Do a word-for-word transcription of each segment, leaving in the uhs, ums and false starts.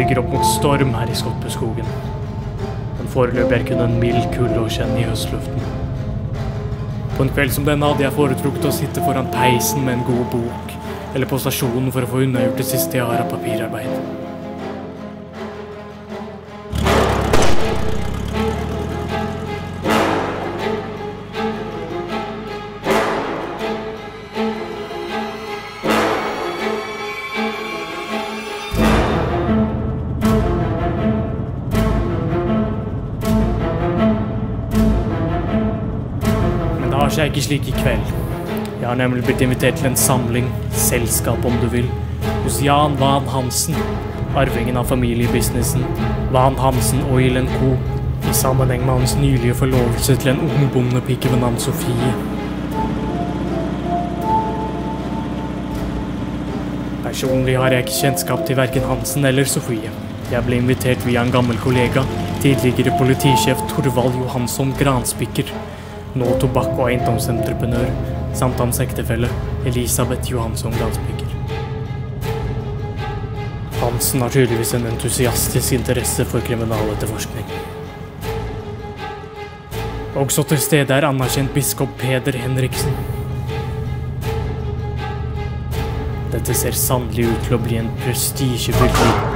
bygger opp mot storm her i Skotteskogen. Den foreløpig er kun en mild kulde å kjenne i høstluften. På en kveld som denne hadde jeg foretrukket å sitte foran peisen med en god bok, eller på stasjonen for å få unnagjort det siste jeg har av papirarbeid. Det er ikke slik i kveld. Jeg har nemlig blitt invitert til en samling, selskap om du vil, hos Jan Whan Hansen, arvingen av familiebusinessen, Whan Hansen Oil and Co, i sammenheng med hans nylige forlovelse til en ung bondepike ved navn Sofie. Personlig har jeg ikke kjennskap til hverken Hansen eller Sofie. Jeg ble invitert via en gammel kollega, tidligere politisjef Torvall Johansson Granspikker, nå tobakk- og eiendomsentreprenør, samt hans ektefelle, Elizabeth Johanson Granspikker. Hansen har tydeligvis en entusiastisk interesse for kriminaletterforskning. Også til stedet er anerkjent biskop Peder Henriksen. Dette ser sannelig ut til å bli en prestisjefylt liv.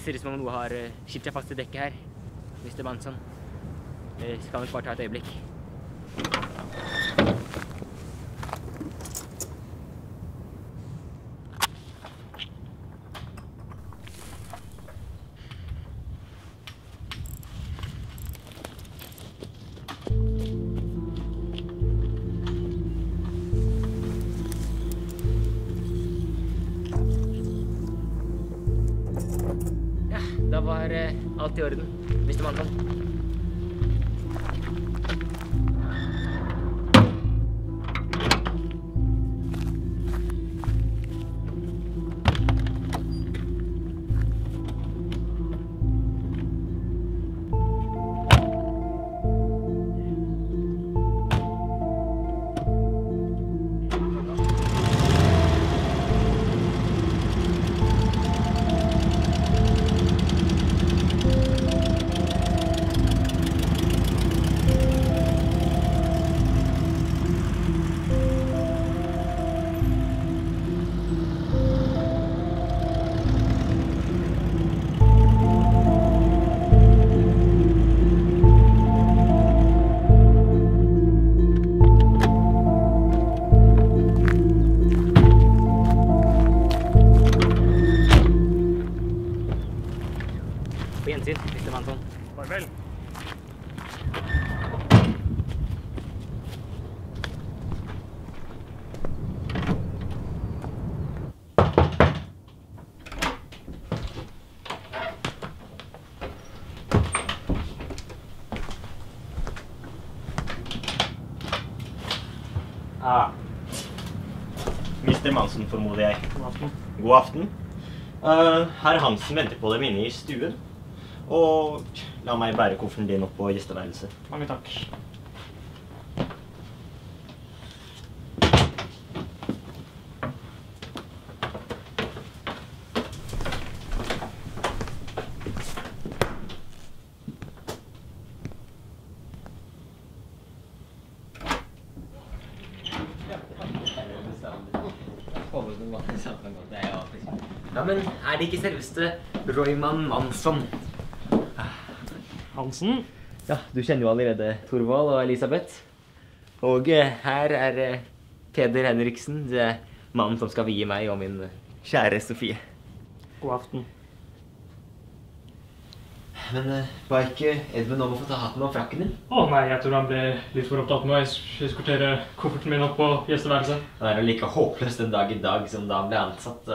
Det ser ut som om noe har skilt seg fast i dekket her, mister Manson. Vi skal nok bare ta et øyeblikk. Da var eh, alt i orden, mister Manson. Ah, mister Manson, formoder jeg. God aften. God aften. Uh, Herr Hansen venter på dem inne i stuen. Og la meg bære kofferten din opp på gjesteværelset. Mange takk. Ja, men er det ikke selveste Royman Manson? Hansen? Ja, du kjenner jo allerede Torvald og Elisabeth. Og her er Peder Henriksen, mannen som skal vie meg og min kjære Sofie. God aften. Men var ikke Edmund om å få ta hatten og frakken din? Å nei, jeg tror han ble litt for opptatt med å eskortere kofferten min opp på gjesteværelsen. Han er jo like håpløs den dag i dag som da han ble ansatt.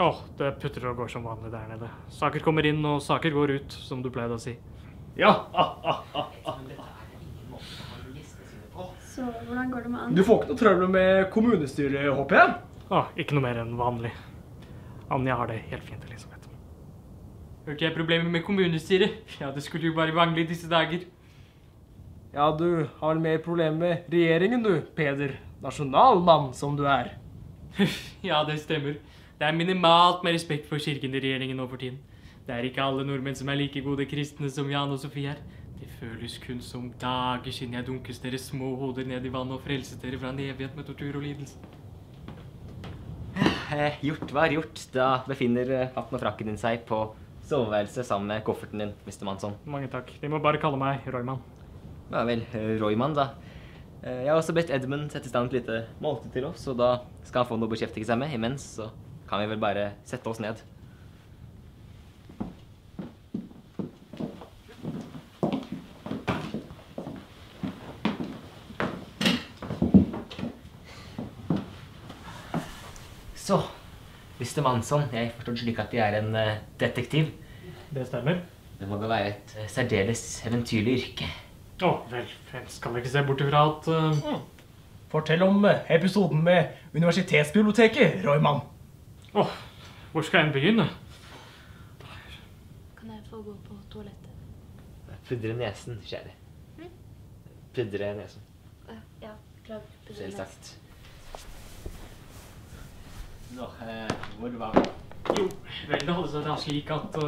Åh, oh, det putter og går som vanlig der nede. Saker kommer inn og saker går ut, som du pleide å si. Ja! Ah, ah, ah, ah. Så hvordan går det med Anne? Du får ikke noe trøbbel med kommunestyret, håper jeg. Åh, ikke noe mer enn vanlig. Anja har det helt fint, Elisabeth. Hørte jeg problemer med kommunestyret? Ja, det skulle jo bare vanlig disse dager. Ja, du har mer problemer med regjeringen, du, Peder. Nasjonalmann som du er. Ja, det stemmer. Det er minimalt med respekt for kirken i regjeringen nå for tiden. Det er ikke alle nordmenn som er like gode kristne som Jan og Sofie er. Det føles kun som dager siden jeg dunkes dere små hoder ned i vann og frelset dere fra en evighet med tortur og lidelse. Eh, gjort var gjort. Da befinner hatten og frakken din seg på soveværelset sammen med kofferten din, mister Manson. Mange takk. De må bare kalle meg Royman. Ja vel, Royman da. Jeg har også bedt Edmund sette i stand et lite måltid til oss, og da skal han få noe å beskjeftige seg med imens, så... kan vi vel bare sette oss ned. Så, mister Manson, jeg forstår slik at de er en uh, detektiv. Det stemmer. Det må da være et uh, særdeles eventyrlig yrke. Åh, oh, vel, jeg skal ikke se bort ifra at... Uh... Mm. Fortell om uh, episoden med universitetsbiblioteket, Royman. Åh, oh, hvor skal jeg begynne? Der. Kan jeg få gå på toalettet? Pudre nesen, kjære. Hm? Pudre nesen. Uh, ja, klar. Pudre nesen. Selv sagt. Nå, eh, hvor var det? Jo, vel, det holdt seg da slik at... Uh...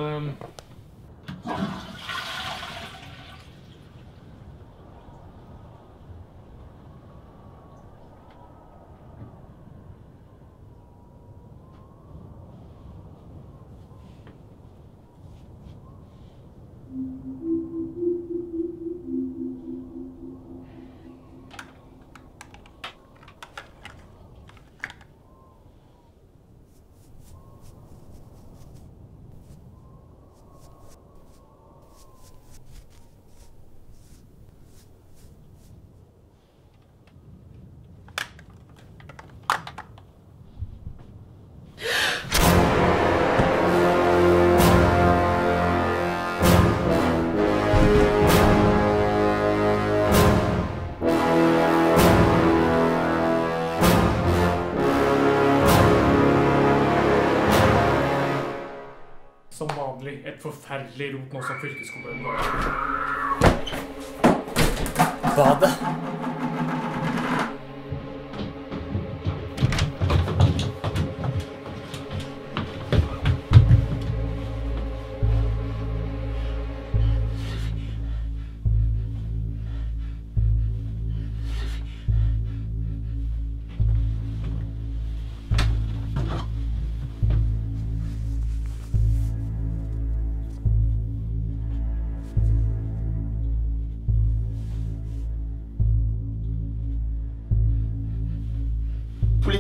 Et forferdelig rot nå som fylkeskommunen var. Badet!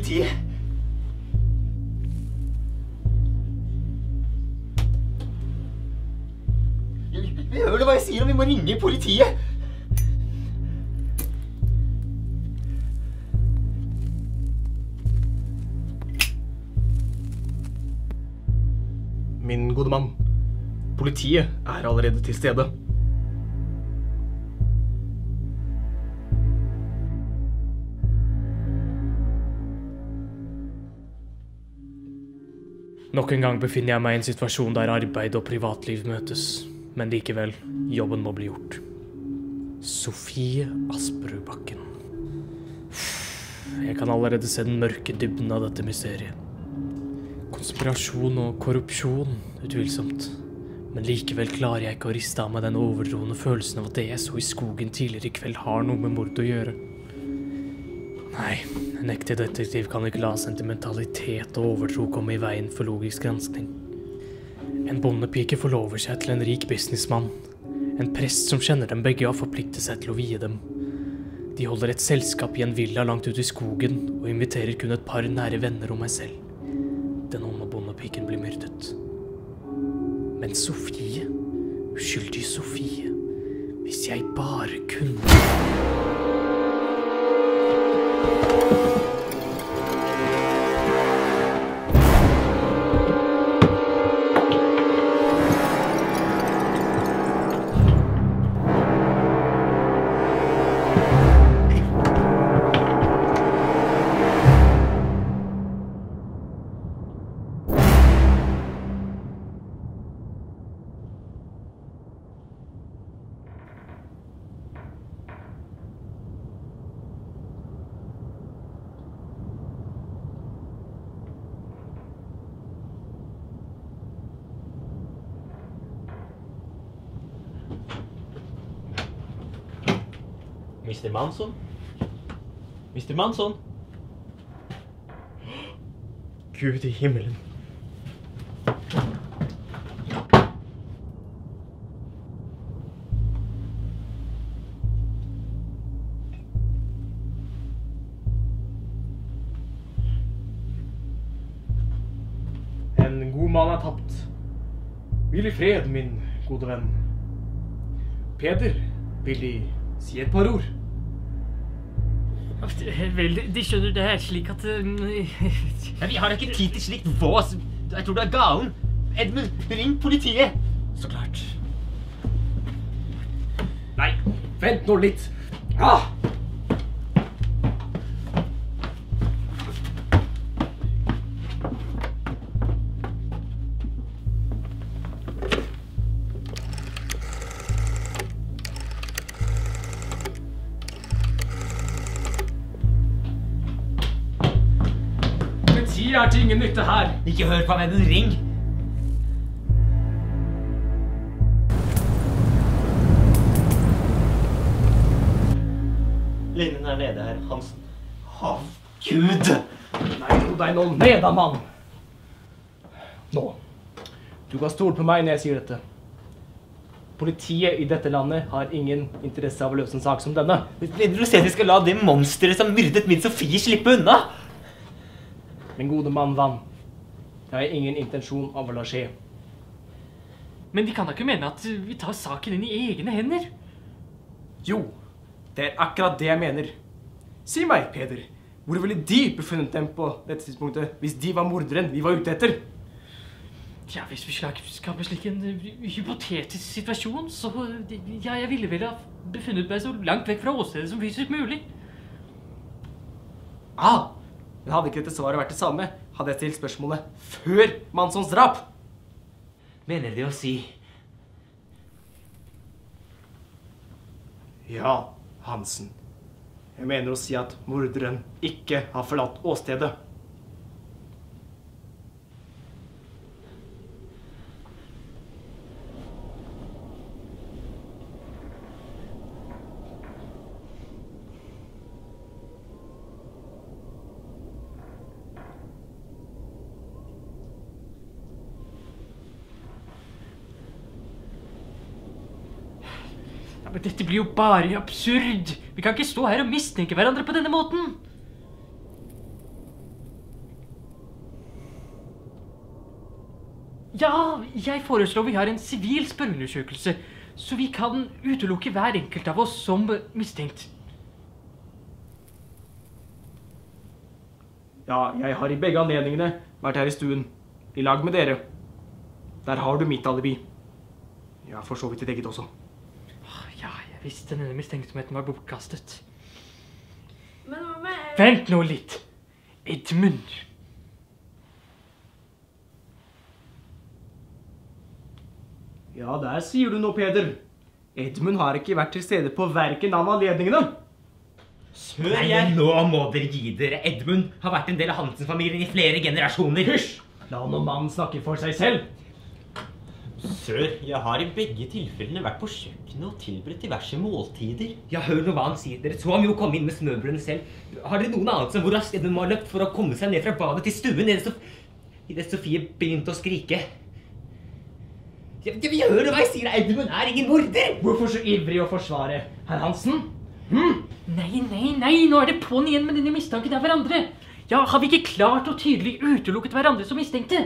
Vi hører vel hva jeg sier, og vi må ringe politiet! Min gode mann, politiet er allerede til stede. Nok en gang befinner jeg meg i en situasjon der arbeid og privatliv møtes. Men likevel, jobben må bli gjort. Sofie Asperudbakken. Jeg kan allerede se den mørke dybden av dette mysteriet. Konspirasjon og korrupsjon, utvilsomt. Men likevel klarer jeg ikke å riste av meg den overdroende følelsen av at det jeg så i skogen tidligere i kveld har noe med mord å gjøre. Nei, en ekte detektiv kan ikke la sentimentalitet og overtro komme i veien for logisk gransking. En bondepike forlover seg til en rik businessmann. En prest som kjenner dem begge har forpliktet seg til å vie dem. De holder et selskap i en villa langt ute i skogen, og inviterer kun et par nære venner og meg selv. rykten om att bondepiken blir myrdet. Men Sofie, uskyldig Sofie, hvis jeg bare kunne... mister Manson? mister Manson? Gud i himmelen. En god mann er tapt. Hvil i fred, min gode venn. Peder, vil De si et par ord? Vel, de skjønner det her slik at... Ja, vi har ikke tid til slikt vås. Jeg tror du er galen. Edmund, ring politiet! Så klart. Nei, vent nå litt. Ah! Det er til ingen nytte her. Ikke hør på meg, den ring. Linjen er nede her, Hansen. Åh, Gud! Nei, nå deg nå ned, mann! Nå. Du kan stole på meg når jeg sier dette. Politiet i dette landet har ingen interesse av å løse en sak som denne. Mener du at vi skal la det monsteret som myrdet min Sofie slippe unna? Men gode mann vann. Det har jeg ingen intensjon av å la skje. Men de kan da ikke mene at vi tar saken inn i egne hender? Jo, det er akkurat det jeg mener. Si meg, Peder, hvor ville de befunnet dem på dette tidspunktet hvis de var morderen vi var ute etter? Ja, hvis vi skaper slik en hypotetisk situasjon, så ja, jeg ville vel ha befunnet meg så langt vekk fra åstedet som fysisk mulig. Ah! Men hadde ikke dette svaret vært det samme, hadde jeg stilt spørsmålet før Mansons drap. Mener det å si? Ja, Hansen. Jeg mener å si at morderen ikke har forlatt åstedet. Men dette blir jo bare absurd. Vi kan ikke stå her og mistenke hverandre på denne måten. Ja, jeg foreslår vi har en sivil spørreundersøkelse, så vi kan utelukke hver enkelt av oss som mistenkt. Ja, jeg har i begge anledningene vært her i stuen, i lag med dere. Der har du mitt alibi. Ja, for så vidt ditt eget også. Hvis denne mistenksomheten var bortkastet. Men hva med... Vent nå litt! Edmund! Ja, der sier du noe, Peder. Edmund har ikke vært til stede på hverken av anledningene. Hør jeg! Nå må dere gi dere. Edmund har vært en del av Hansen-familien i flere generasjoner. Hysj! La noen mann snakke for seg selv. Sør, jeg har i begge tilfellene vært på kjøkkenet og tilberedt diverse måltider. Ja, hør nå hva han sier. Dere så ham jo komme inn med snøbrødene selv. Har dere noen anelse om hvor raskt Edmund må ha løpt for å komme seg ned fra badet til stuen i det Sofie begynte å skrike? Ja, vi hører hva jeg sier. Edmund er ingen morder! Hvorfor så ivrig å forsvare, herr Hansen? Nei, nei, nei! Nå er det på'n igjen med denne mistanken av hverandre! Ja, har vi ikke klart og tydelig utelukket hverandre som mistenkte?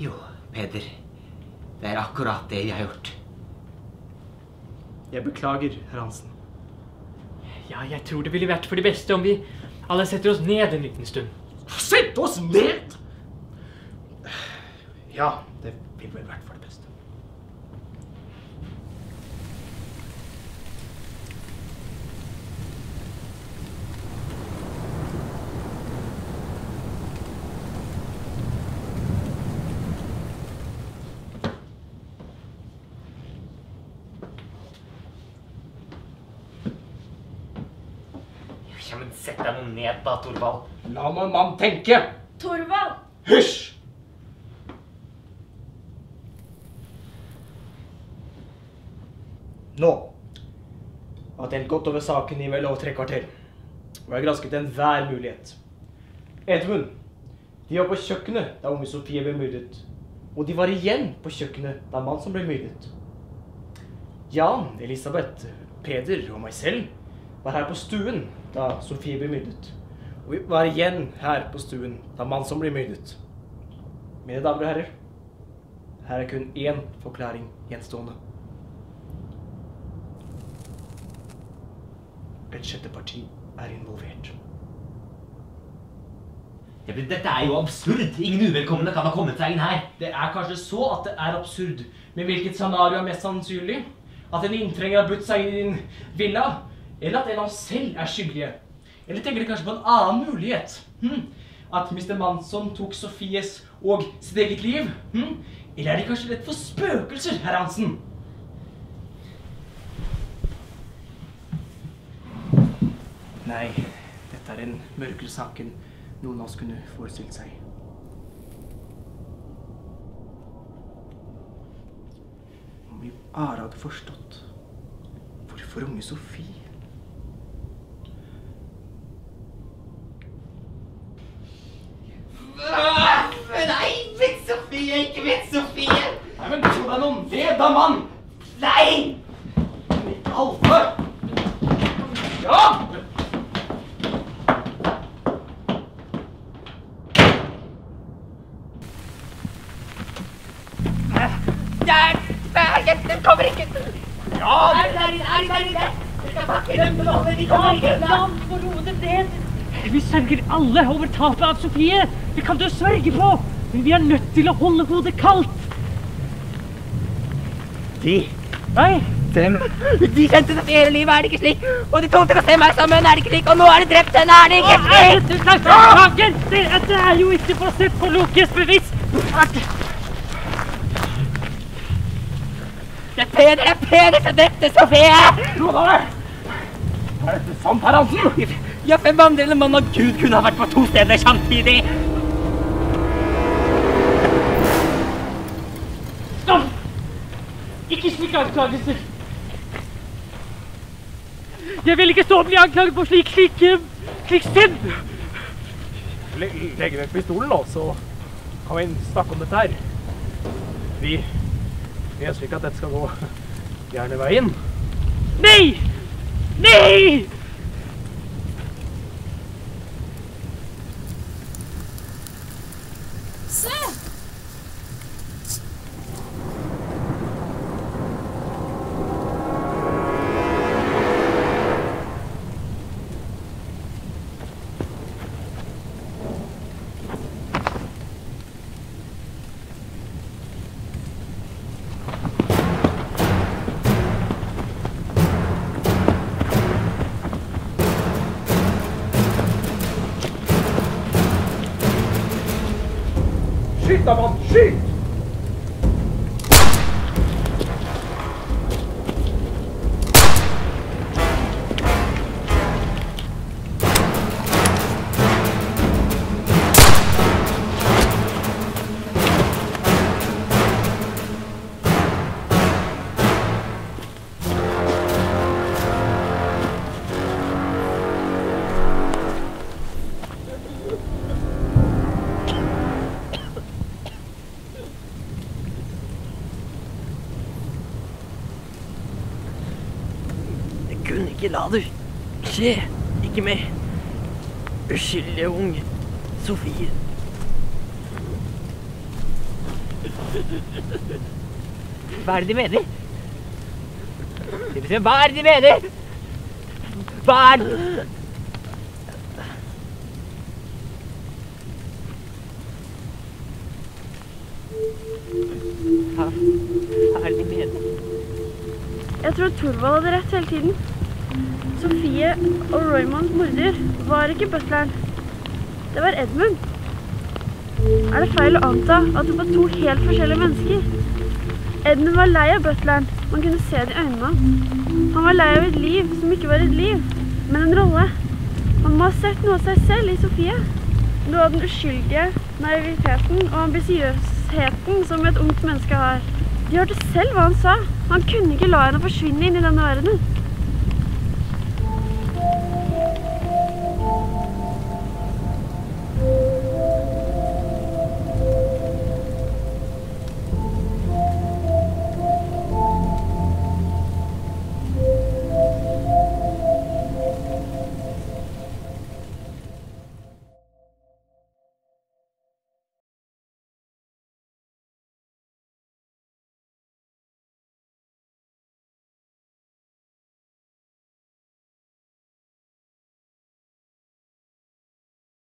Jo, Peder. Det er akkurat det jeg har gjort. Jeg beklager, herr Hansen. Ja, jeg tror det ville vært for det beste om vi alle setter oss ned en liten stund. Sett oss ned?! Ja, det ville vel vært for det beste. Ja, men sett deg noe ned da, Torvall. La noen mann tenke! Torvall! Hysj! Nå har jeg tenkt godt over saken i vel over tre kvarter, og jeg har gransket enhver mulighet. Edmund, de var på kjøkkenet da unge Sofie ble myrdet, og de var igjen på kjøkkenet da en mann som ble myrdet. Jan, Elisabeth, Peder og meg selv var her på stuen da Sofie ble myrdet, og vi var igjen her på stuen da en mann som ble myrdet. Mine damer og herrer, her er kun én forklaring gjenstående. Et sjette parti er involvert. Dette er jo absurd. Ingen uvelkomne kan ha kommet seg inn her. Det er kanskje så at det er absurd. Men hvilket scenario er mest sannsynlig? At en inntrenger har budt seg inn i din villa? Eller at en av oss selv er skyldige? Eller tenker du kanskje på en annen mulighet? Hm? At mister Manson tok Sofies og sitt eget liv? Hm? Eller er de kanskje redd for spøkelser, herr Hansen? Nei, dette er en mørkere sak enn noen av oss kunne forestilt seg. Om vi bare hadde forstått hvorfor unge Sofie. Nei, min Sofie, ikke min Sofie! Nei, men tror deg noen det da, mann! Nei! Men ikke alfe! Ja! Kommer ikke! Ja! Er det der inne? Er det der inne? Vi skal pakke dem til alle! Vi kommer ikke! Land for hodet ned! Vi sørger alle over tapet av Sofie! Det kan du sørge på! Men vi er nødt til å holde hodet kaldt! De? Nei! Dem? De kjente seg hele livet, er det ikke slik? Og de tålte å se meg sammen, er det ikke slik? Og nå er de drept henne, er det ikke slik? Nei, nei, nei! Dette er jo ikke basert på Lokes bevis! Det er Peder, det er Peder som drepte Sofie! Rodaler! Er dette sant, herr Hansen? Ja, hvem andre eller mann av Gud kunne ha vært på to steder samtidig? Stopp! Ikke slik anklagelser! Jeg vil ikke stå og bli anklaget på slik, slik, slik sted! Legg vekk pistolen nå, så kan vi snakke om dette her. Vi... Jeg ønsker ikke at dette skal gå gjerne veien. Nei! Nei! Se! La du. Skje. Ikke mer. Entschuldigung, Sofie. Hva er det de mener? Hva er det de mener? Hva er det? Hva er det de mener? Jeg tror Torvall hadde rett hele tiden. Sofie og Roymans morder var ikke Butlerland. Det var Edmund. Er det feil å anta at det var to helt forskjellige mennesker? Edmund var lei av Butlerland. Man kunne se det i øynene. Han var lei av et liv som ikke var et liv, men en rolle. Han må ha sett noe av seg selv i Sofie. Noe av den uskyldige naiviteten og ambisiøsheten som et ungt menneske har. De hørte selv hva han sa. Han kunne ikke la henne forsvinne inn i denne verdenen.